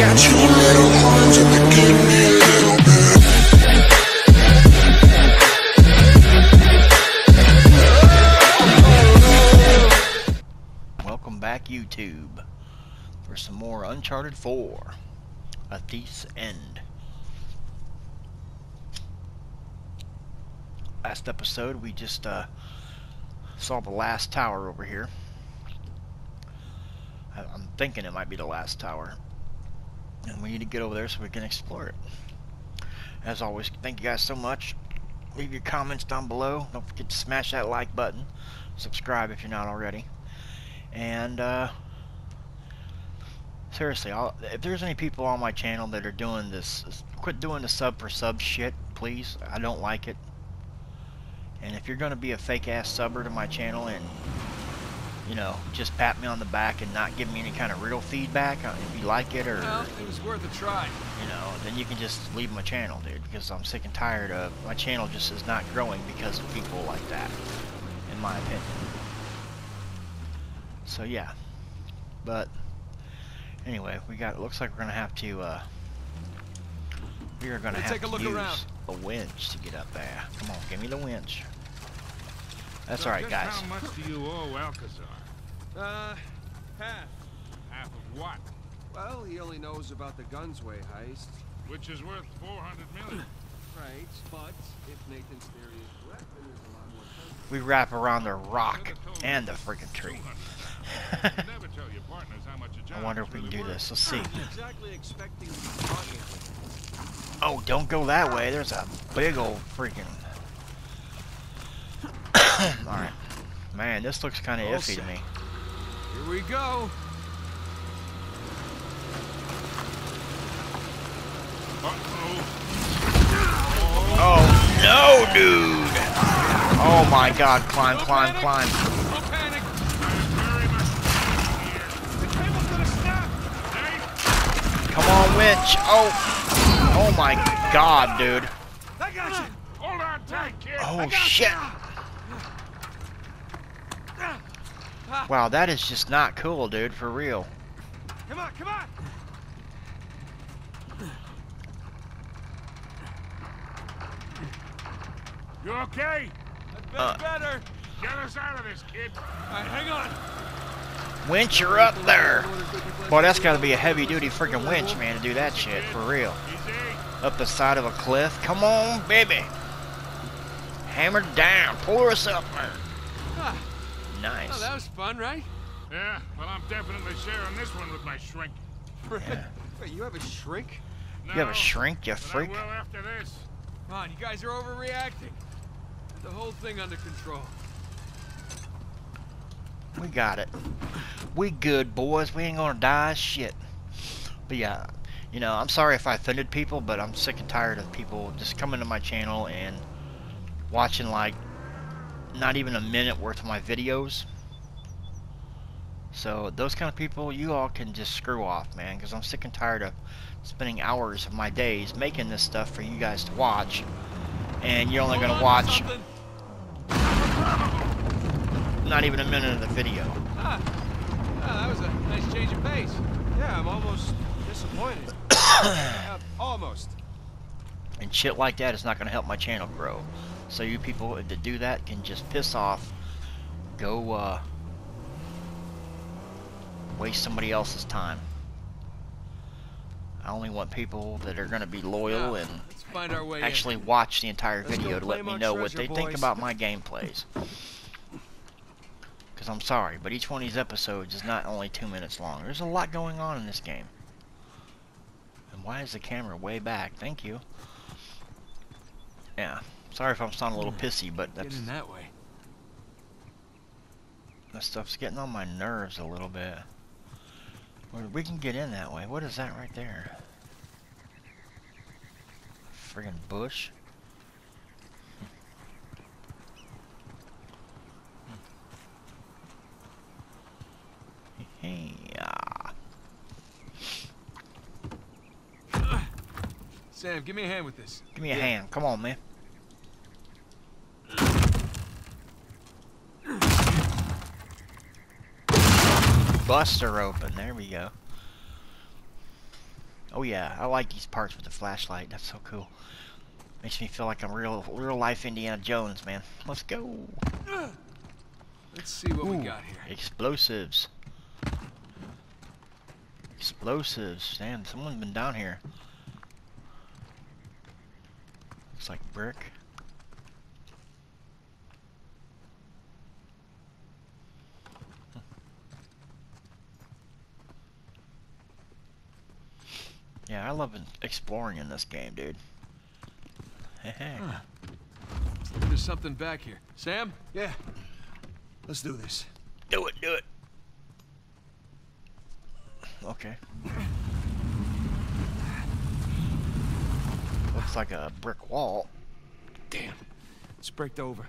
got you a little orange and they're giving me a little bit. Welcome back, YouTube, for some more Uncharted 4 A Thief's End. Last episode we just saw the last tower over here. I'm thinking it might be the last tower, and we need to get over there so we can explore it. As always, thank you guys so much. Leave your comments down below. Don't forget to smash that like button, subscribe if you're not already, and seriously, if there's any people on my channel that are doing this, quit doing the sub for sub shit, please. I don't like it. And if you're going to be a fake-ass subber to my channel and, you know, just pat me on the back and not give me any kind of real feedback, if you like it, or... No, it was worth a try. You know, then you can just leave my channel, dude, because I'm sick and tired of... My channel just is not growing because of people like that, in my opinion. So, yeah. But, anyway, we got... It looks like we're going to have to, We are going to have to use a winch to get up there. Come on, give me the winch. That's all right, guys. How much do you owe Alcazar? Half. Half of what? Well, he only knows about the Gunsway heist, which is worth 400 million. Right, but if Nathan's theory is correct, then there's a lot more. We wrap around the rock and the freaking tree. Never tell your partners how much a job. I wonder if we can do this. Let's see. Exactly expecting. Oh, don't go that way. There's a big old freaking... Alright. Man, this looks kind of iffy to me. Here we go. Uh-oh. Oh, no, dude. Oh, my God. Climb, no climb, panic. Climb. No panic. Come on, witch. Oh. Oh my God, dude. I got you. Hold on tight, kid. Oh shit. Wow, that is just not cool, dude, for real. Come on, come on. You okay? I've been better. Get us out of this, kid. Alright, hang on. Winch, you're up there. Boy, that's gotta be a heavy duty freaking winch, man, to do that shit, for real. Up the side of a cliff. Come on, baby. Hammer down. Pull us up, man. Huh. Nice. Oh, that was fun, right? Yeah, well, I'm definitely sharing this one with my shrink. Yeah. Wait, you have a shrink? No, you have a shrink, you freak? I will after this. Come on, you guys are overreacting. Get the whole thing under control. We got it. We good, boys. We ain't gonna die shit. But yeah. You know, I'm sorry if I offended people, but I'm sick and tired of people just coming to my channel and watching, like, not even a minute worth of my videos. So, those kind of people, you all can just screw off, man, because I'm sick and tired of spending hours of my days making this stuff for you guys to watch, and you're only going to watch not even a minute of the video. Ah, that was a nice change of pace. Yeah, I'm almost... disappointed. Almost. And shit like that is not going to help my channel grow. So you people that do that can just piss off. Go waste somebody else's time. I only want people that are going to be loyal and actually watch the entire video to let me know what they think about my gameplays. Because I'm sorry, but each one of these episodes is not only 2 minutes long. There's a lot going on in this game. Why is the camera way back? Thank you. Yeah. Sorry if I'm sounding a little pissy, but that's... Getting that way. That stuff's getting on my nerves a little bit. We can get in that way. What is that right there? Friggin' bush? Hey. Sam, give me a hand with this. Give me a hand. Come on, man. Buster open. There we go. Oh yeah, I like these parts with the flashlight. That's so cool. Makes me feel like I'm real life Indiana Jones, man. Let's go. Let's see what we got here. Explosives. Explosives. Damn, someone's been down here. Looks like brick. Yeah, I love exploring in this game, dude. Hey. There's something back here. Sam? Yeah. Let's do this. Do it, do it. Okay. Looks like a brick wall. Damn. It's bricked over.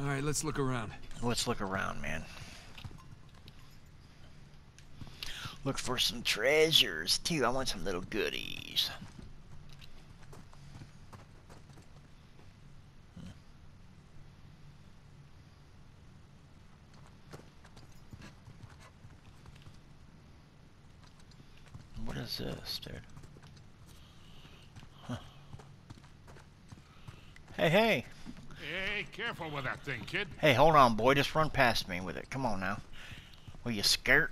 All right, let's look around. Let's look around, man. Look for some treasures, too. I want some little goodies. What is this, dude? Huh. Hey, hey! Hey, careful with that thing, kid. Hey, hold on, boy. Just run past me with it. Come on, now. Will you skirt?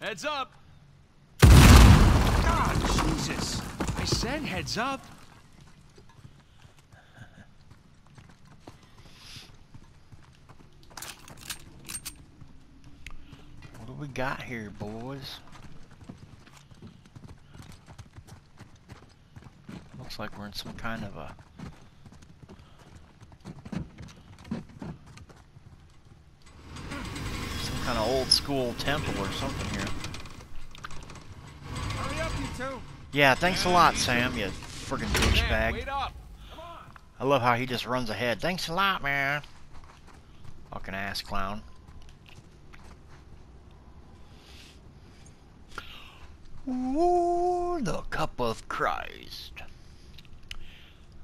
Heads up! God, Jesus! I said heads up! What do we got here, boys? Looks like we're in some kind of a... some kind of old school temple or something here. Yeah, thanks a lot, Sam, you friggin' douchebag. I love how he just runs ahead. Thanks a lot, man. Fucking ass clown. Ooh, the cup of Christ.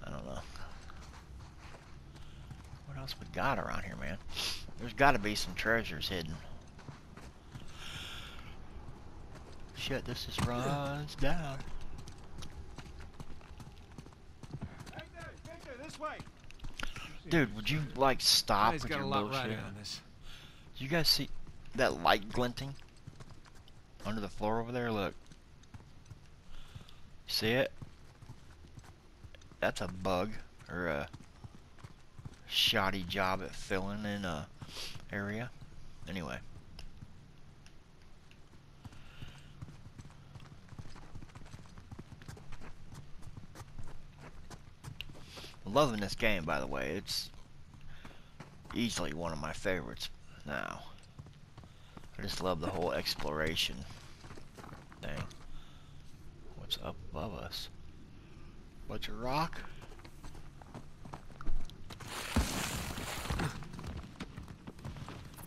I don't know. What else we got around here, man? There's gotta be some treasures hidden. Shit, this is runs down. Dude, would you like stop with your bullshit? Do you guys see that light glinting under the floor over there? Look, see it? That's a bug or a shoddy job at filling in a area. Anyway. Loving this game, by the way. It's easily one of my favorites now. I just love the whole exploration thing. What's up above us? Bunch of rock?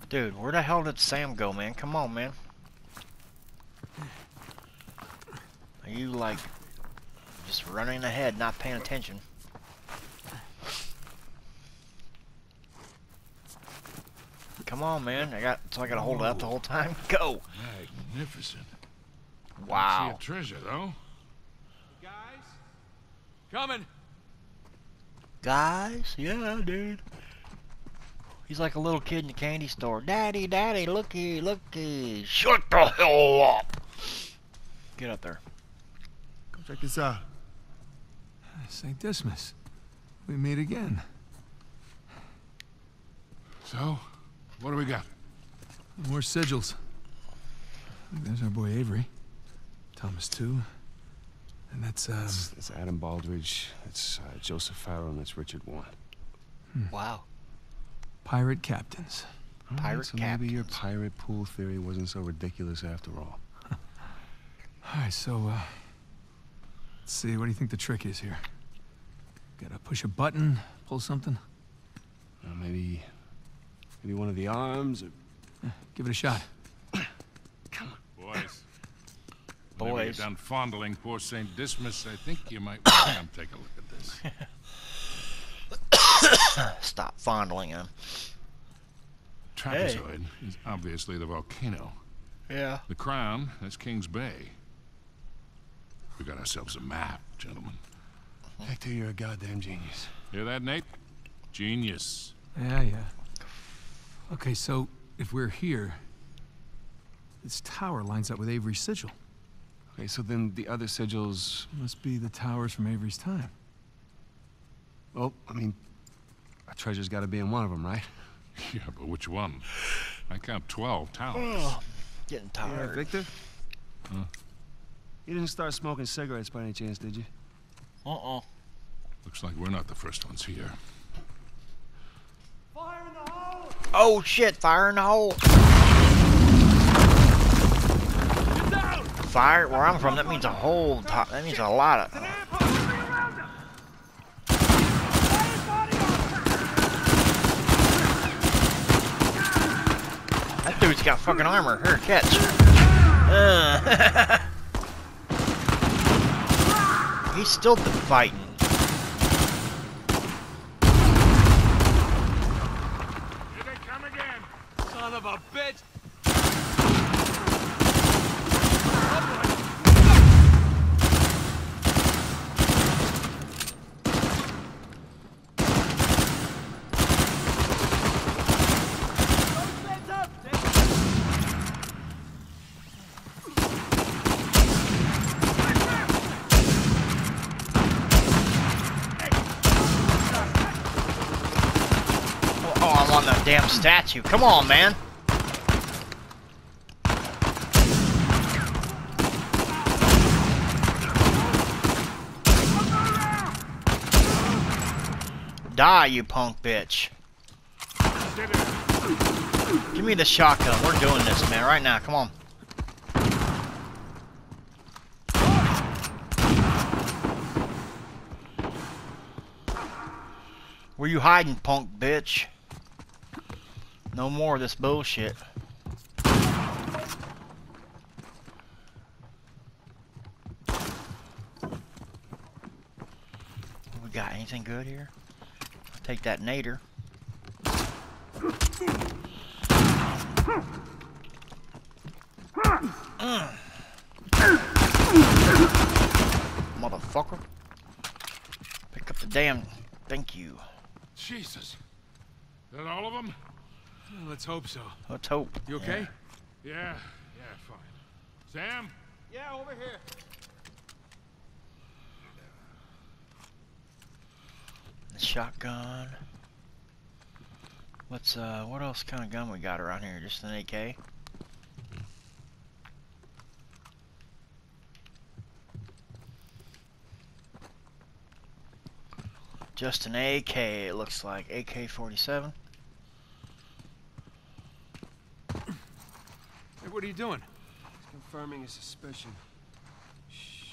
Dude, where the hell did Sam go, man? Come on, man. Are you, like, just running ahead, not paying attention? Come on, man! I gotta hold it up the whole time. Go! Magnificent! Wow! I see a treasure, though. Guys, coming! Guys, yeah, dude. He's like a little kid in the candy store. Daddy, daddy, looky, looky! Shut the hell up! Get up there. Come check this out. Saint Dismas, we meet again. So. What do we got? More sigils. There's our boy Avery. Thomas Two. And that's Adam Baldridge. That's Joseph Farrow, and that's Richard Warren. Hmm. Wow. Pirate captains. Pirate captains. Maybe your pirate pool theory wasn't so ridiculous after all. All right, so let's see. What do you think the trick is here? Gotta push a button, pull something. Maybe. Maybe one of the arms, or... Give it a shot. Come on. Boys. Boys. Whenever you're done fondling poor St. Dismas, I think you might want to come take a look at this. stop fondling him. Trapezoid is obviously the volcano. Yeah. The crown, that's King's Bay. We got ourselves a map, gentlemen. Hector, you're a goddamn genius. Hear that, Nate? Genius. Yeah, yeah. Okay, so if we're here, this tower lines up with Avery's sigil. Okay, so then the other sigils must be the towers from Avery's time. Well, I mean, our treasure's got to be in one of them, right? Yeah, but which one? I count 12 towers. Oh, getting tired. Yeah, Victor? Huh? You didn't start smoking cigarettes by any chance, did you? Uh-uh. Looks like we're not the first ones here. Fire in the hole! Oh, shit, fire in the hole! Get down! Fire, where I'm from, that means a whole top. That means a lot of... That dude's got fucking armor. Here, catch. He's still been fighting. Here they come again, son of a bitch! Damn statue. Come on, man. Die, you punk bitch. Give me the shotgun. We're doing this, man, right now. Come on. Where you hiding, punk bitch? No more of this bullshit. We got anything good here? I'll take that nader. Motherfucker. Pick up the damn... Thank you. Jesus. Is that all of them? Let's hope so. Let's hope. You okay? Yeah. Yeah, fine. Sam? Yeah, over here. The shotgun. Let's, what else kind of gun we got around here? Just an AK? Just an AK, it looks like. AK-47. What are you doing? He's confirming his suspicion. Shit.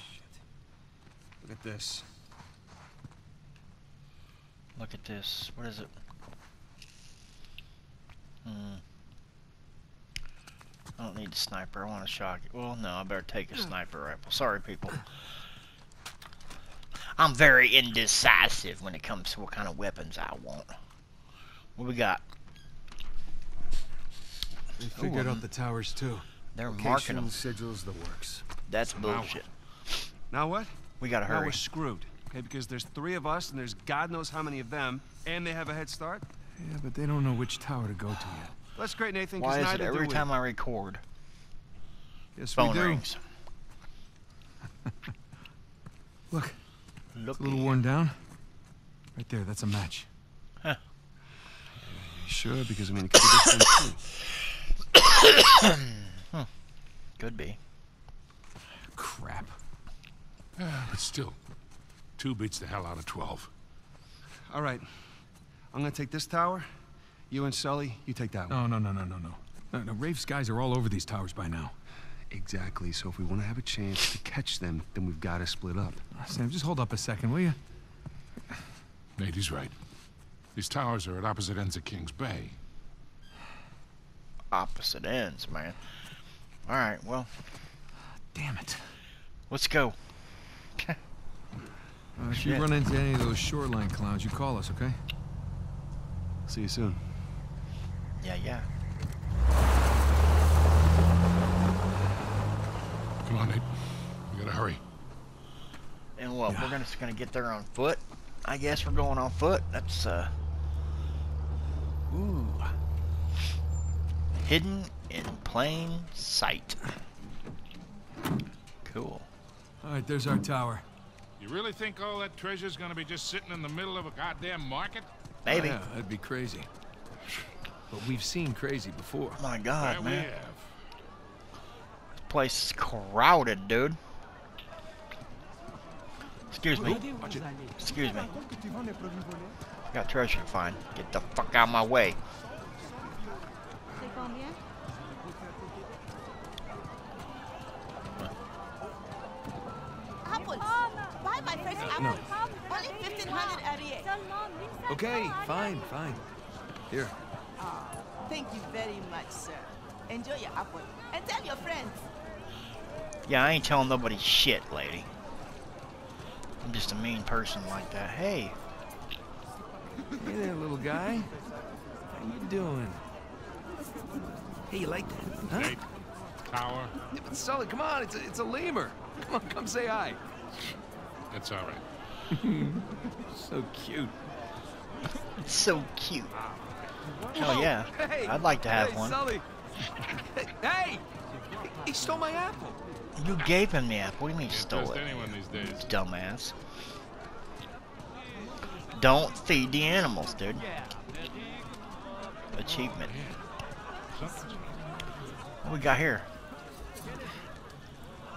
Look at this. Look at this. What is it? I don't need a sniper. I want a shotgun. Well, no, I better take a sniper rifle. Sorry, people. I'm very indecisive when it comes to what kind of weapons I want. What we got? They figured out the towers too. They're marking them. Sigils, the works. That's bullshit. Now what? We gotta hurry. Now we're screwed. Okay, because there's 3 of us, and there's God knows how many of them, and they have a head start. Yeah, but they don't know which tower to go to yet. That's great, Nathan. Why is it every time I record? Yes, phone rings. Look. Look. A little worn down. Right there. That's a match. Huh? Sure, because I mean, it could be this one too. Could be. Crap. But still, 2 beats the hell out of 12. All right. I'm gonna take this tower. You and Sully, you take that one. No. Rafe's guys are all over these towers by now. Exactly. So if we want to have a chance to catch them, then we've got to split up. Sam, just hold up a second, will you? Nate, he's right. These towers are at opposite ends of King's Bay. Opposite ends, man. All right, well, damn it. Let's go. If you run into any of those shoreline clowns, you call us, okay? See you soon. Yeah, yeah. Come on, Nate. We gotta hurry. And what? Yeah. We're just gonna get there on foot. I guess we're going on foot. That's ooh, hidden in plain sight. Cool. All right, there's our tower. You really think all that treasure's gonna be just sitting in the middle of a goddamn market? Maybe. Oh, yeah, that'd be crazy. But we've seen crazy before. My God, man. We have. This place is crowded, dude. Excuse me. Watch it. Excuse me. I got treasure to find. Get the fuck out of my way. Okay, fine, fine. Here. Thank you very much, sir. Enjoy your apple. And tell your friends. Yeah, I ain't telling nobody shit, lady. I'm just a mean person like that. Hey. Hey there, little guy. How you doing? Hey, you like that? Huh? Hey, tower. Sully, come on. It's a lemur. Come on, come say hi. That's all right. So cute. It's so cute. Hell yeah. Hey, I'd like to have one. Sully. Hey! He stole my apple. You gave him the apple. What do you mean he stole it? Anyone these days. Dumbass. Don't feed the animals, dude. Achievement. What we got here?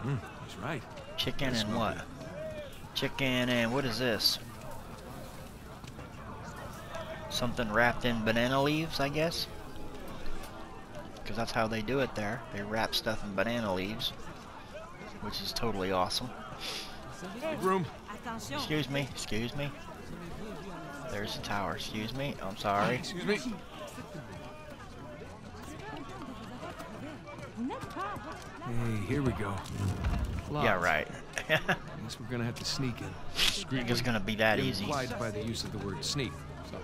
That's right. Chicken and what? Chicken and what is this? Something wrapped in banana leaves, I guess. Because that's how they do it there. They wrap stuff in banana leaves. Which is totally awesome. Big room. Excuse me, excuse me. There's the tower, excuse me. I'm sorry. Excuse me. Hey, here we go. Locked. Yeah, right. I guess we're gonna have to sneak in. I guess it's gonna be that easy. Implied by the use of the word sneak. So.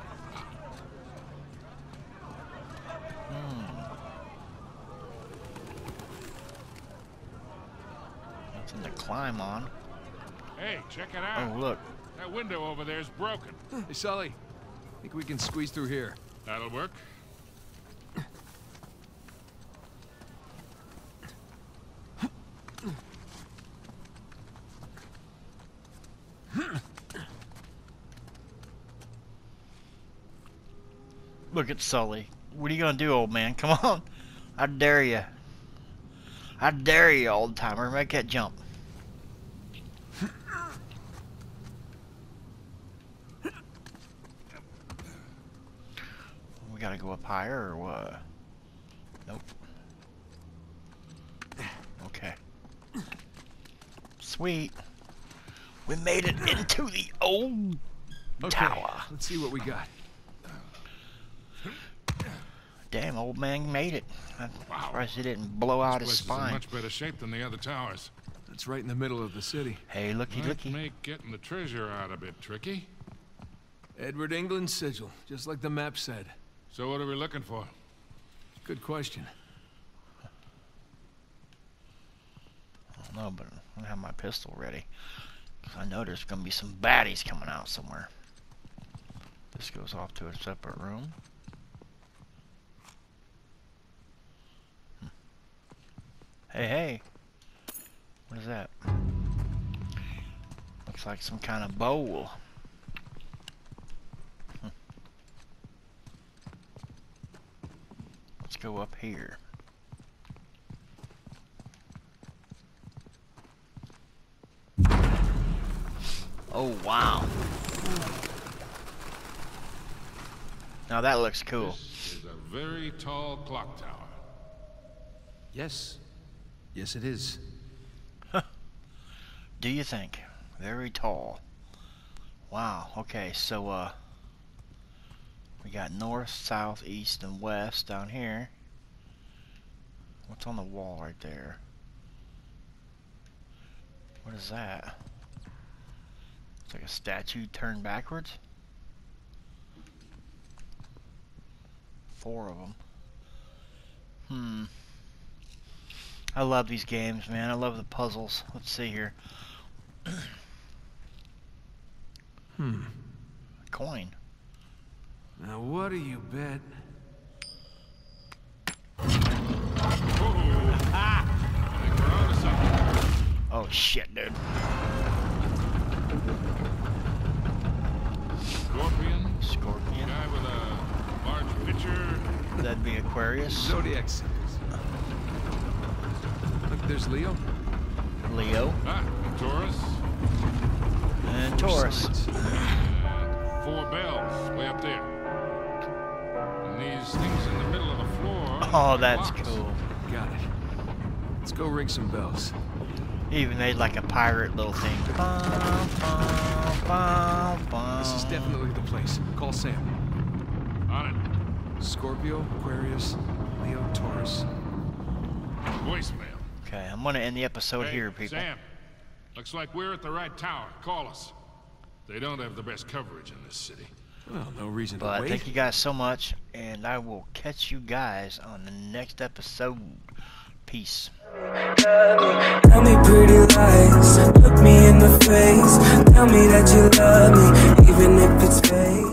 Nothing to climb on. Hey, check it out. Oh, look. That window over there is broken. Hey, Sully. I think we can squeeze through here. That'll work. Look at Sully. What are you gonna do, old man? Come on. I dare you. I dare you, old timer. Make that jump. We gotta go up higher or what? Nope. Okay. Sweet. We made it into the old tower. Let's see what we got. Damn, old man made it. I'm surprised he didn't blow out his spine. This place is in much better shape than the other towers. It's right in the middle of the city. Hey, looky, looky. Might make getting the treasure out a bit tricky. Edward England's sigil, just like the map said. So what are we looking for? Good question. I don't know, but I have my pistol ready. I know there's gonna be some baddies coming out somewhere. This goes off to a separate room. Hey, hey. What is that? Looks like some kind of bowl. Let's go up here. Oh, wow. Now that looks cool. This is a very tall clock tower. Yes. Yes, it is. Do you think? Very tall. Wow. Okay, so we got north, south, east, and west down here. What's on the wall right there? What is that? It's like a statue turned backwards. 4 of them. I love these games, man. I love the puzzles. Let's see here. A coin. Now what do you bet? Oh shit, dude. Scorpion. Scorpion. Guy with a large pitcher. That'd be Aquarius. Zodiac symbols. Look, there's Leo. Leo. Ah, Taurus. And Taurus. Four bells way up there. And these things in the middle of the floor. Oh, that's cool. Got it. Let's go ring some bells. Even made like a pirate little thing. This is definitely the place. Call Sam. On it. Scorpio, Aquarius, Leo, Taurus. Voicemail. Okay, I'm gonna end the episode here, people. Sam, looks like we're at the right tower. Call us. They don't have the best coverage in this city. Well, no reason to wait. Thank you guys so much, and I will catch you guys on the next episode. Peace. Tell me pretty lies, look me in the face, tell me that you love me, even if it's fake.